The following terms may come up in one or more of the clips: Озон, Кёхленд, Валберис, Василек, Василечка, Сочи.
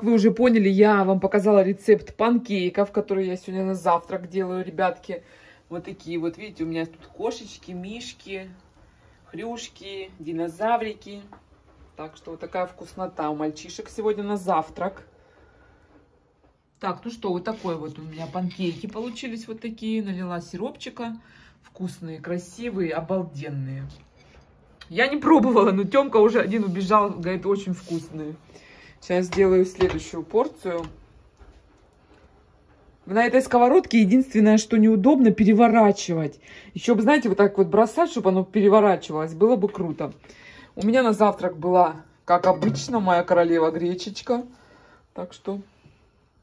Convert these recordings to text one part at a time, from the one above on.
Как вы уже поняли, я вам показала рецепт панкейков, которые я сегодня на завтрак делаю, ребятки. Вот такие вот, видите, у меня тут кошечки, мишки, хрюшки, динозаврики. Так что вот такая вкуснота у мальчишек сегодня на завтрак. Так, ну что, вот такой вот у меня панкейки получились вот такие. Налила сиропчика. Вкусные, красивые, обалденные. Я не пробовала, но Тёмка уже один убежал, говорит, очень вкусные. Сейчас сделаю следующую порцию. На этой сковородке единственное, что неудобно, переворачивать. Еще бы, знаете, вот так вот бросать, чтобы оно переворачивалось. Было бы круто. У меня на завтрак была, как обычно, моя королева гречечка. Так что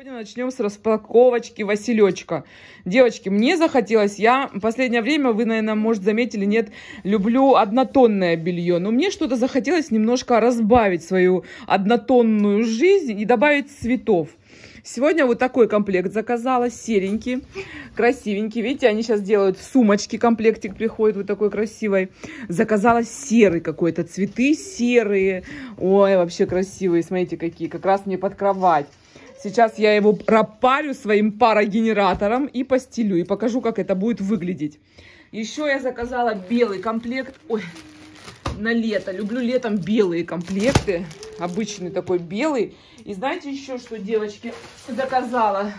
сегодня начнем с распаковочки Василечка. Девочки, мне захотелось, я в последнее время, вы, наверное, может, заметили, нет, люблю однотонное белье. Но мне что-то захотелось немножко разбавить свою однотонную жизнь и добавить цветов. Сегодня вот такой комплект заказала, серенький, красивенький. Видите, они сейчас делают сумочки, комплектик приходит вот такой красивый. Заказала серый какой-то, цветы серые. Ой, вообще красивые, смотрите какие, как раз мне под кровать. Сейчас я его пропарю своим парогенератором и постелю, и покажу, как это будет выглядеть. Еще я заказала белый комплект, ой, на лето. Люблю летом белые комплекты. Обычный такой белый. И знаете еще, что, девочки, заказала?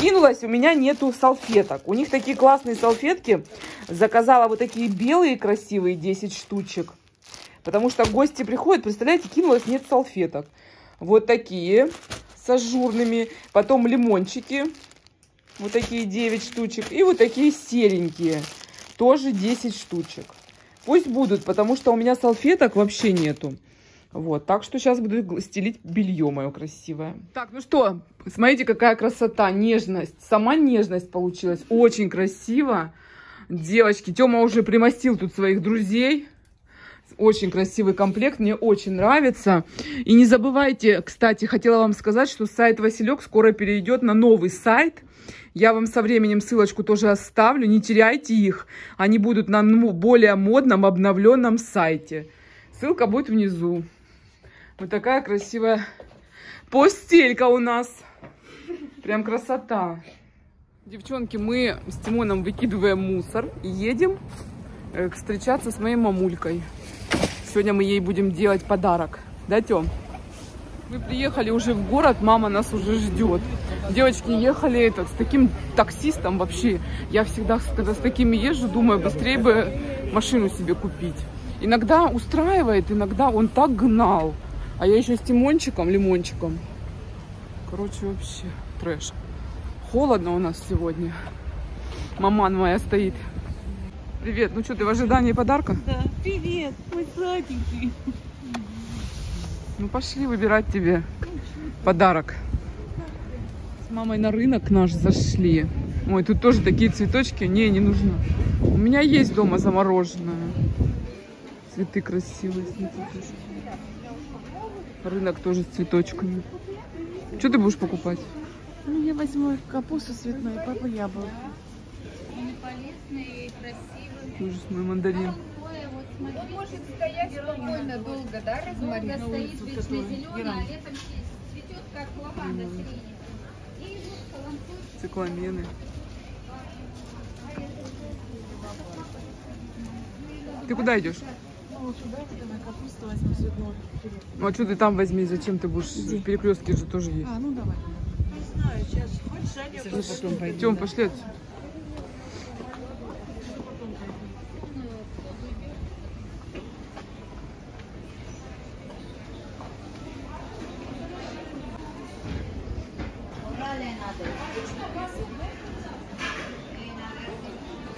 Кинулась, у меня нету салфеток. У них такие классные салфетки. Заказала вот такие белые красивые, 10 штучек. Потому что гости приходят, представляете, кинулась, нет салфеток. Вот такие, с ажурными. Потом лимончики. Вот такие 9 штучек. И вот такие серенькие. Тоже 10 штучек. Пусть будут, потому что у меня салфеток вообще нету. Вот, так что сейчас буду стелить белье мое красивое. Так, ну что, смотрите, какая красота, нежность. Сама нежность получилась, очень красиво. Девочки, Тёма уже примостил тут своих друзей. Очень красивый комплект, мне очень нравится. И не забывайте, кстати, хотела вам сказать, что сайт Василек скоро перейдет на новый сайт. Я вам со временем ссылочку тоже оставлю, не теряйте их. Они будут на более модном, обновленном сайте. Ссылка будет внизу. Вот такая красивая постелька у нас. Прям красота. Девчонки, мы с Тимоном выкидываем мусор и едем встречаться с моей мамулькой. Сегодня мы ей будем делать подарок. Да, Тём? Мы приехали уже в город, мама нас уже ждет. Девочки, ехали с таким таксистом вообще. Я всегда, когда с такими езжу, думаю, быстрее бы машину себе купить. Иногда устраивает, иногда он так гнал. А я еще с Тимончиком, Лимончиком. Короче, вообще трэш. Холодно у нас сегодня. Маман моя стоит. Привет, ну что, ты в ожидании подарка? Да, привет, мой сладенький. Ну пошли выбирать тебе подарок. С мамой на рынок наш зашли. Ой, тут тоже такие цветочки. Не, не нужно. У меня есть дома замороженное. Цветы красивые. Смотрите. Рынок тоже с цветочками. Что ты будешь покупать? Ну, я возьму капусту цветную, папа яблоко. Они полезные и красивые. Тоже с моим мандарин. Он может стоять спокойно долго, да, розмарин? Когда стоит вечно зеленый, а летом цветет, как лаванда сирень. И вот каланхой. Цикламены. Ты куда идешь? Ну, а что ты там возьми? Зачем ты будешь? Перекрестки же тоже есть. А, ну давай. Не знаю, сейчас. Хочешь, Саня, пойдем. Тём, пошли отсюда.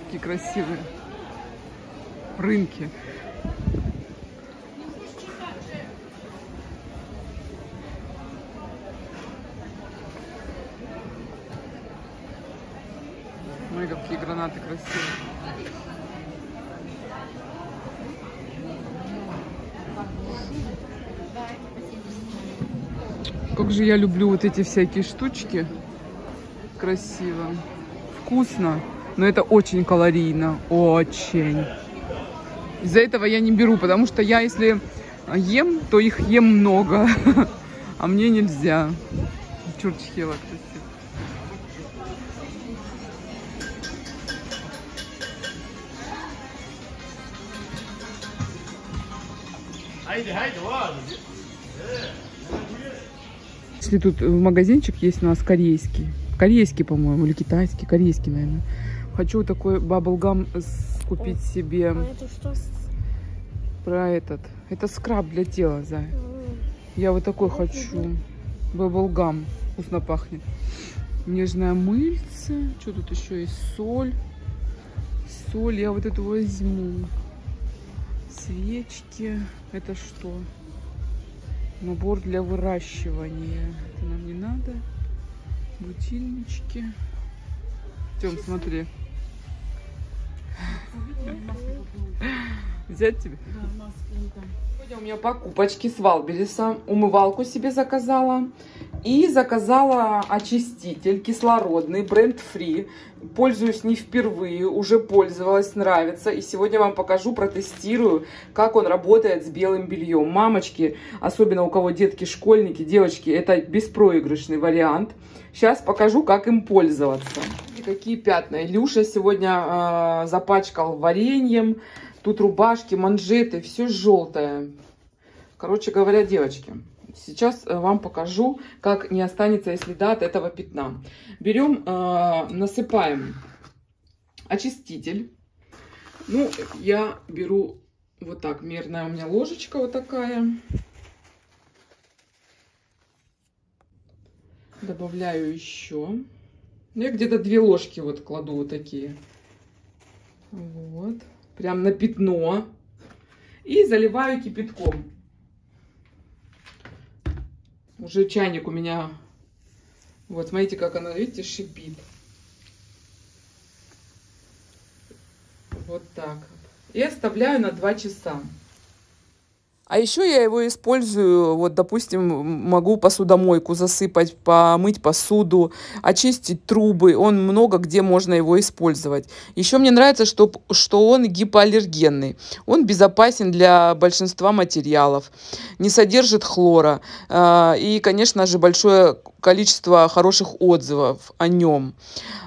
Какие красивые рынки. Ой, какие гранаты красивые. Как же я люблю вот эти всякие штучки. Красиво. Вкусно. Но это очень калорийно. Очень. Из-за этого я не беру, потому что я, если ем, то их ем много. А мне нельзя. Чурчики лактосит. Если тут в магазинчик есть у нас корейский. Корейский, по-моему, или китайский. Корейский, наверное. Хочу такой баблгам купить себе. А это что? Про этот. Это скраб для тела, Зай. Я вот такой хочу. Баблгам. Вкусно пахнет. Нежное мыльце. Что тут еще есть? Соль. Соль. Я вот эту возьму. Свечки. Это что? Набор для выращивания. Это нам не надо. Бутильнички. Тем, смотри. Взять тебе? Да, сегодня у меня покупочки с Валбериса. Умывалку себе заказала. И заказала очиститель кислородный, бренд Free. Пользуюсь не впервые, уже пользовалась, нравится. И сегодня вам покажу, протестирую, как он работает с белым бельем. Мамочки, особенно у кого детки, школьники, девочки, это беспроигрышный вариант. Сейчас покажу, как им пользоваться. И какие пятна. Илюша сегодня запачкал вареньем. Тут рубашки, манжеты, все желтое. Короче говоря, девочки, сейчас вам покажу, как не останется и следа от этого пятна. Берем, насыпаем очиститель. Ну, я беру вот так, мерная у меня ложечка вот такая. Добавляю еще. Я где-то 2 ложки вот кладу вот такие. Вот. Прям на пятно. И заливаю кипятком. Уже чайник у меня. Вот, смотрите, как она, видите, шипит. Вот так. И оставляю на 2 часа. А еще я его использую, вот, допустим, могу посудомойку засыпать, помыть посуду, очистить трубы. Он много где можно его использовать. Еще мне нравится, что он гипоаллергенный. Он безопасен для большинства материалов, не содержит хлора. И, конечно же, большое количество хороших отзывов о нем.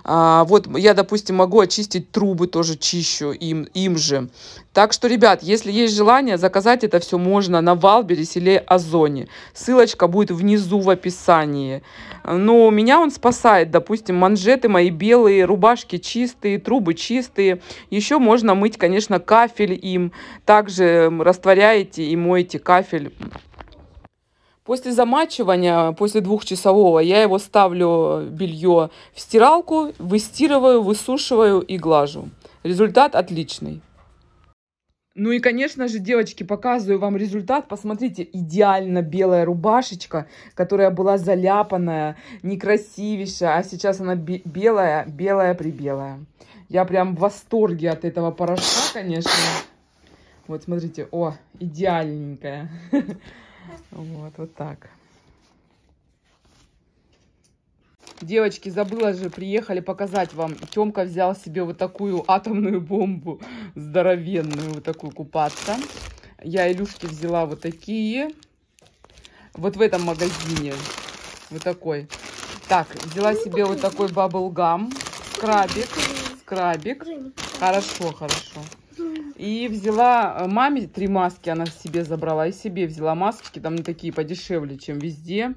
Вот я, допустим, могу очистить трубы, тоже чищу им же. Так что, ребят, если есть желание, заказать это все можно на Валберис или Озоне. Ссылочка будет внизу в описании. Но меня он спасает. Допустим, манжеты мои белые, рубашки чистые, трубы чистые. Еще можно мыть, конечно, кафель им. Также растворяете и моете кафель. После замачивания, после 2-часового, я его ставлю, белье, в стиралку, выстирываю, высушиваю и глажу. Результат отличный. Ну и, конечно же, девочки, показываю вам результат. Посмотрите, идеально белая рубашечка, которая была заляпанная, некрасивейшая, а сейчас она белая, белая-прибелая. Я прям в восторге от этого порошка, конечно. Вот, смотрите, о, идеальненькая. Вот, вот так. Девочки, забыла же, приехали показать вам. Тёмка взял себе вот такую атомную бомбу, здоровенную, вот такую купаться. Я Илюшке взяла вот такие. Вот в этом магазине. Вот такой. Так, взяла себе вот такой баблгам. Скрабик. Скрабик. Хорошо, хорошо. И взяла маме 3 маски, она себе забрала. И себе взяла масочки, там такие подешевле, чем везде.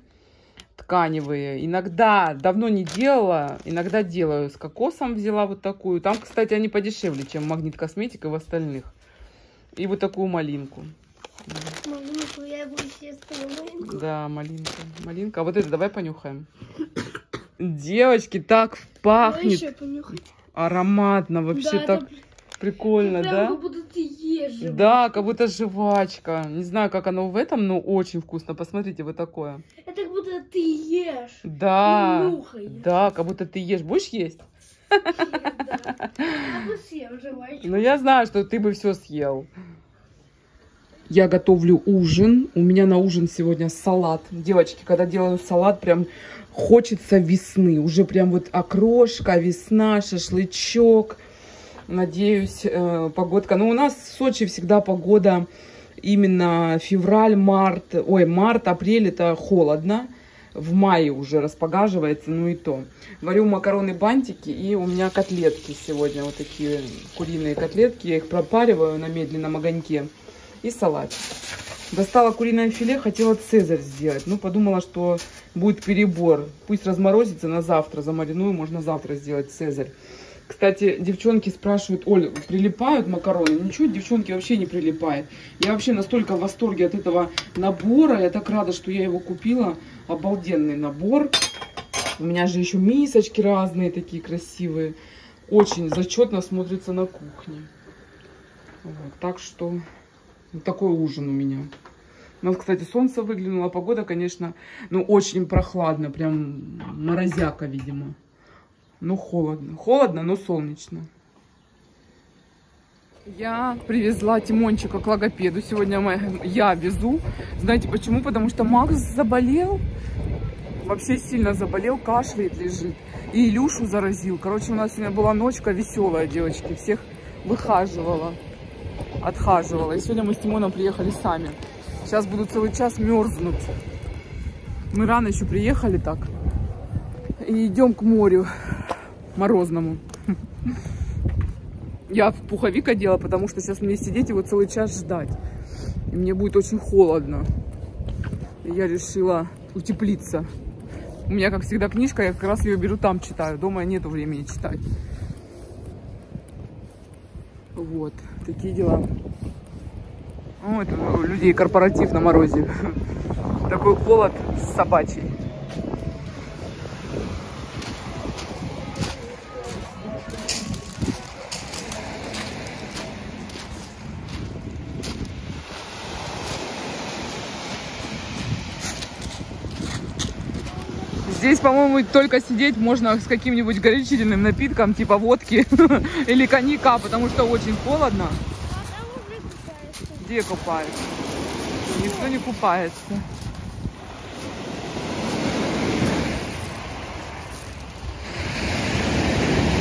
Тканевые. Иногда, давно не делала, иногда делаю. С кокосом взяла вот такую. Там, кстати, они подешевле, чем Магнит Косметик и в остальных. И вот такую малинку. Малинку, я буду сейчас малинку. Да, малинка. Малинка. А вот это давай понюхаем. Девочки, так пахнет. Ароматно вообще, да, так это... прикольно, да? Как будто ешь. Да, как будто жвачка. Не знаю, как оно в этом, но очень вкусно. Посмотрите, вот такое. Это как будто ты ешь. Да. Да, как будто ты ешь. Будешь есть? Ну, я знаю, что ты бы все съел. Я готовлю ужин. У меня на ужин сегодня салат. Девочки, когда делаю салат, прям хочется весны. Уже прям вот окрошка, весна, шашлычок. Надеюсь, погодка. Но у нас в Сочи всегда погода именно февраль, март, март-апрель это холодно. В мае уже распогаживается, ну и то. Варю макароны-бантики, и у меня котлетки сегодня, вот такие куриные котлетки. Я их пропариваю на медленном огоньке. И салат. Достала куриное филе, хотела цезарь сделать. Ну, подумала, что будет перебор. Пусть разморозится на завтра, замариную, можно завтра сделать цезарь. Кстати, девчонки спрашивают, Оль, прилипают макароны? Ничего, девчонки, вообще не прилипает. Я вообще настолько в восторге от этого набора. Я так рада, что я его купила. Обалденный набор. У меня же еще мисочки разные, такие красивые. Очень зачетно смотрится на кухне. Вот, так что вот такой ужин у меня. У нас, кстати, солнце выглянуло. Погода, конечно, ну очень прохладно. Прям морозяка, видимо. Ну, холодно. Холодно, но солнечно. Я привезла Тимончика к логопеду. Сегодня я везу. Знаете почему? Потому что Макс заболел. Вообще сильно заболел. Кашляет, лежит. И Илюшу заразил. Короче, у нас сегодня была ночка веселая, девочки. Всех выхаживала. Отхаживала. И сегодня мы с Тимоном приехали сами. Сейчас буду целый час мерзнуть. Мы рано еще приехали так. И идем к морю. Морозному. Я в пуховик одела, потому что сейчас мне сидеть его целый час ждать. И мне будет очень холодно. И я решила утеплиться. У меня, как всегда, книжка, я как раз ее беру, там читаю. Дома нету времени читать. Вот, такие дела. О, это у людей корпоратив на морозе. Такой холод собачий. Здесь, по-моему, только сидеть можно с каким-нибудь горячительным напитком, типа водки или коньяка, потому что очень холодно. Где купаются? Никто не купается.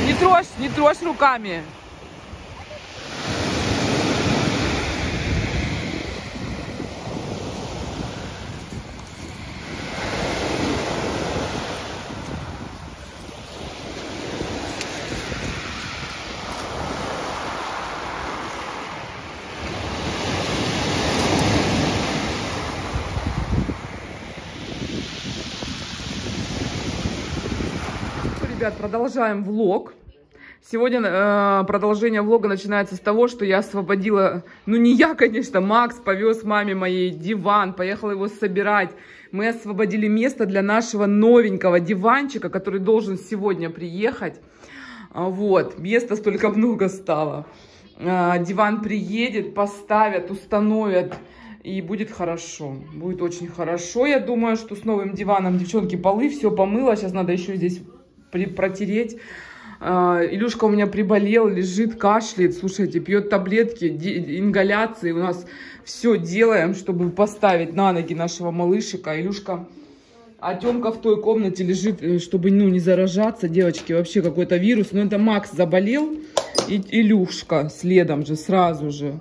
Не трожь, не трожь руками. Ребят, продолжаем влог. Сегодня продолжение влога начинается с того, что я освободила, ну не я, конечно, Макс повез маме моей диван, поехала его собирать. Мы освободили место для нашего новенького диванчика, который должен сегодня приехать. Вот, места столько много стало. Диван приедет, поставят, установят. И будет хорошо. Будет очень хорошо. Я думаю, что с новым диваном, девчонки, полы все помыла. Сейчас надо еще здесь протереть. Илюшка у меня приболел, лежит, кашляет. Слушайте, пьет таблетки, ингаляции. У нас все делаем, чтобы поставить на ноги нашего малышика. Илюшка, а Тёмка в той комнате лежит, чтобы, ну, не заражаться. Девочки, вообще какой-то вирус. Но это Макс заболел. И Илюшка следом же, сразу же.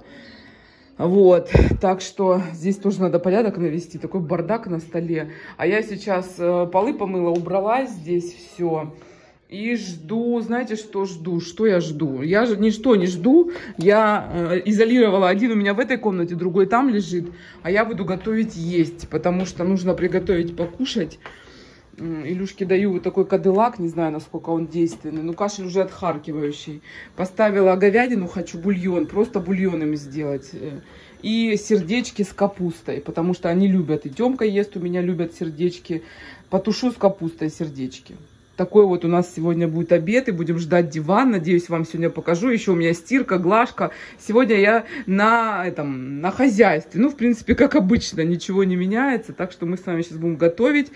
Вот, так что здесь тоже надо порядок навести, такой бардак на столе. А я сейчас полы помыла, убрала здесь все и жду, знаете, что жду? Что я жду? Я же ничто не жду, я изолировала, один у меня в этой комнате, другой там лежит, а я буду готовить есть, потому что нужно приготовить покушать. Илюшке даю вот такой кадылак, не знаю, насколько он действенный, но кашель уже отхаркивающий. Поставила говядину, хочу бульон, просто бульон им сделать. И сердечки с капустой, потому что они любят. И Тёмка ест, у меня любят сердечки. Потушу с капустой сердечки. Такой вот у нас сегодня будет обед, и будем ждать диван. Надеюсь, вам сегодня покажу. Еще у меня стирка, глажка. Сегодня я на хозяйстве. Ну, в принципе, как обычно, ничего не меняется. Так что мы с вами сейчас будем готовить,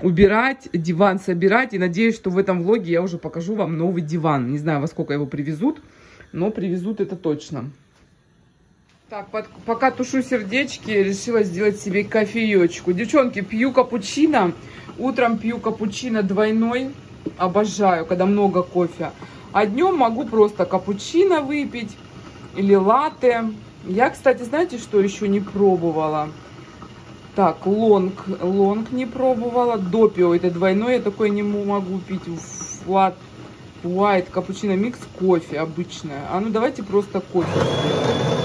убирать, диван собирать. И надеюсь, что в этом влоге я уже покажу вам новый диван. Не знаю, во сколько его привезут, но привезут это точно. Так, пока тушу сердечки, решила сделать себе кофеечку. Девчонки, пью капучино. Утром пью капучино двойной. Обожаю, когда много кофе. А днем могу просто капучино выпить или латте. Я, кстати, знаете, что еще не пробовала? Так, лонг не пробовала. Допио, это двойное, я такое не могу пить. Флат, уайт, капучино, микс, кофе обычное. А ну давайте просто кофе сделаем.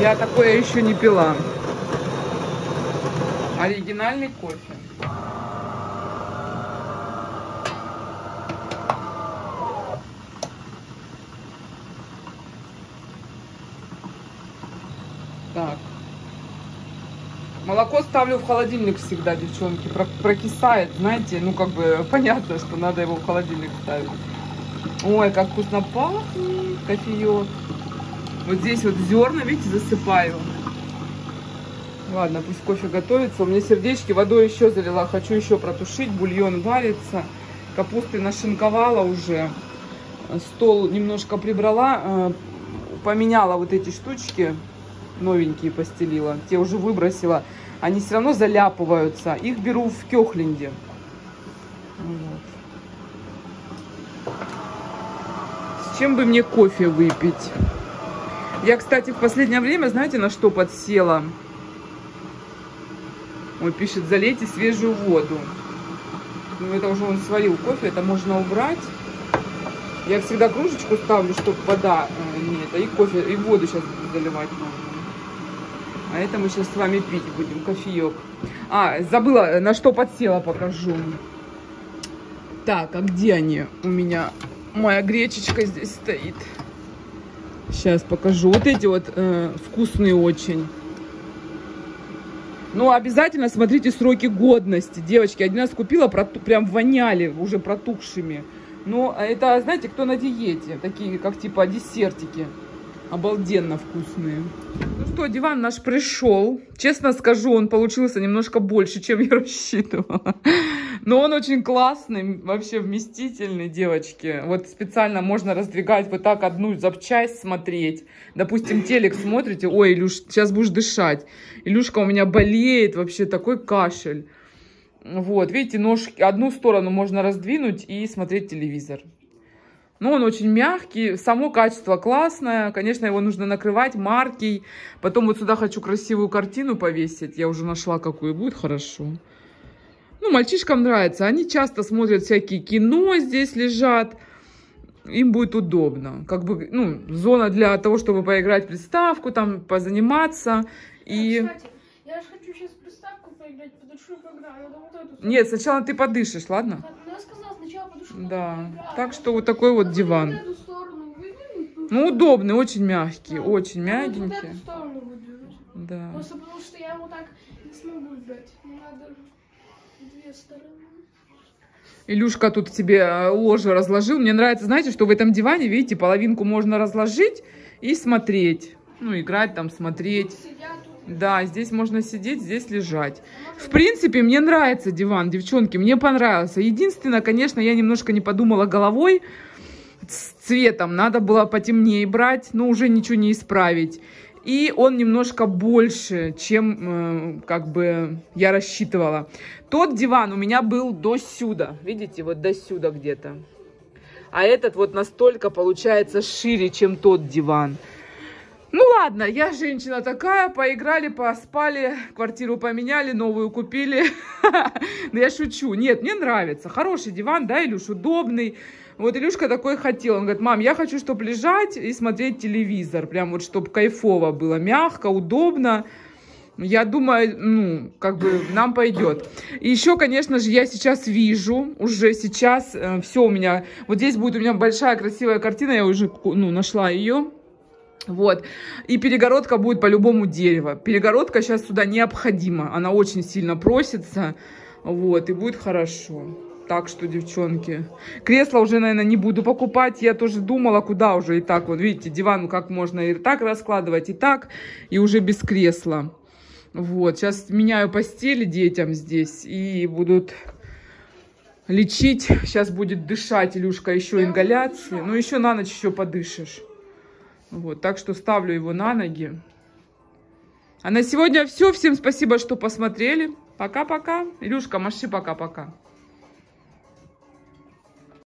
Я такое еще не пила. Оригинальный кофе. Так. Молоко ставлю в холодильник всегда, девчонки. Прокисает, знаете, ну как бы понятно, что надо его в холодильник ставить. Ой, как вкусно пахнет кофеек. Вот здесь вот зерна, видите, засыпаю. Ладно, пусть кофе готовится. У меня сердечки водой еще залила. Хочу еще протушить. Бульон варится. Капусты нашинковала уже. Стол немножко прибрала. Поменяла вот эти штучки. Новенькие постелила. Те уже выбросила. Они все равно заляпываются. Их беру в Кёхленде. Вот. С чем бы мне кофе выпить? Я, кстати, в последнее время, знаете, на что подсела? Он пишет, залейте свежую воду. Ну, это уже он сварил кофе, это можно убрать. Я всегда кружечку ставлю, чтобы вода... Нет, и кофе, и воду сейчас буду заливать нужно. А это мы сейчас с вами пить будем, кофеек. А, забыла, на что подсела, покажу. Так, а где они? У меня моя гречечка здесь стоит. Сейчас покажу. Вот эти вот вкусные очень. Но обязательно смотрите сроки годности. Девочки, один раз купила, прям воняли уже протухшими. Но это, знаете, кто на диете. Такие, как типа десертики. Обалденно вкусные. Ну что, диван наш пришел. Честно скажу, он получился немножко больше, чем я рассчитывала. Но он очень классный, вообще вместительный, девочки. Вот специально можно раздвигать вот так одну запчасть смотреть. Допустим, телек смотрите. Ой, Илюш, сейчас будешь дышать. Илюшка у меня болеет, вообще такой кашель. Вот, видите, ножки, одну сторону можно раздвинуть и смотреть телевизор. Но он очень мягкий, само качество классное. Конечно, его нужно накрывать маркой. Потом вот сюда хочу красивую картину повесить. Я уже нашла, какую будет хорошо. Ну, мальчишкам нравится. Они часто смотрят всякие кино, здесь лежат. Им будет удобно. Как бы, ну, зона для того, чтобы поиграть в приставку, там, позаниматься. И... Кстати, я же хочу сейчас в приставку поиграть, подышу и поиграю. Вот эту... Нет, сначала ты подышишь, ладно? Ну, я сказала, сначала подышу, да, поиграю. Так что вот такой вот диван. Вот эту сторону выдвину. Ну, удобный, очень мягкий, да, очень мягенький. Вот эту сторону выдвину. Да. Просто потому что я его так не смогу играть. Мне надо... Две стороны. Илюшка тут тебе ложу разложил. Мне нравится, знаете, что в этом диване, видите, половинку можно разложить и смотреть. Ну, играть там, смотреть. Да, здесь можно сидеть, здесь лежать. В принципе, мне нравится диван, девчонки, мне понравился. Единственное, конечно, я немножко не подумала головой с цветом. Надо было потемнее брать, но уже ничего не исправить. И он немножко больше, чем как бы я рассчитывала. Тот диван у меня был до сюда. Видите, вот до сюда где-то. А этот вот настолько получается шире, чем тот диван. Ну ладно, я женщина такая. Поиграли, поспали, квартиру поменяли, новую купили. Но я шучу. Нет, мне нравится. Хороший диван, да, Илюш? Удобный. Вот Илюшка такой хотел. Он говорит, мам, я хочу, чтобы лежать и смотреть телевизор. Прям вот, чтобы кайфово было. Мягко, удобно. Я думаю, ну, как бы нам пойдет. И еще, конечно же, я сейчас вижу, уже сейчас все у меня. Вот здесь будет у меня большая красивая картина. Я уже, ну, нашла ее. Вот. И перегородка будет по-любому дерево. Перегородка сейчас сюда необходима. Она очень сильно просится. Вот. И будет хорошо. Так что, девчонки, кресло уже, наверное, не буду покупать. Я тоже думала, куда уже и так. Вот видите, диван как можно и так раскладывать, и так, и уже без кресла. Вот, сейчас меняю постели детям здесь и будут лечить. Сейчас будет дышать, Илюшка, еще ингаляции. Ну, еще на ночь еще подышишь. Вот, так что ставлю его на ноги. А на сегодня все. Всем спасибо, что посмотрели. Пока-пока. Илюшка, маши пока-пока.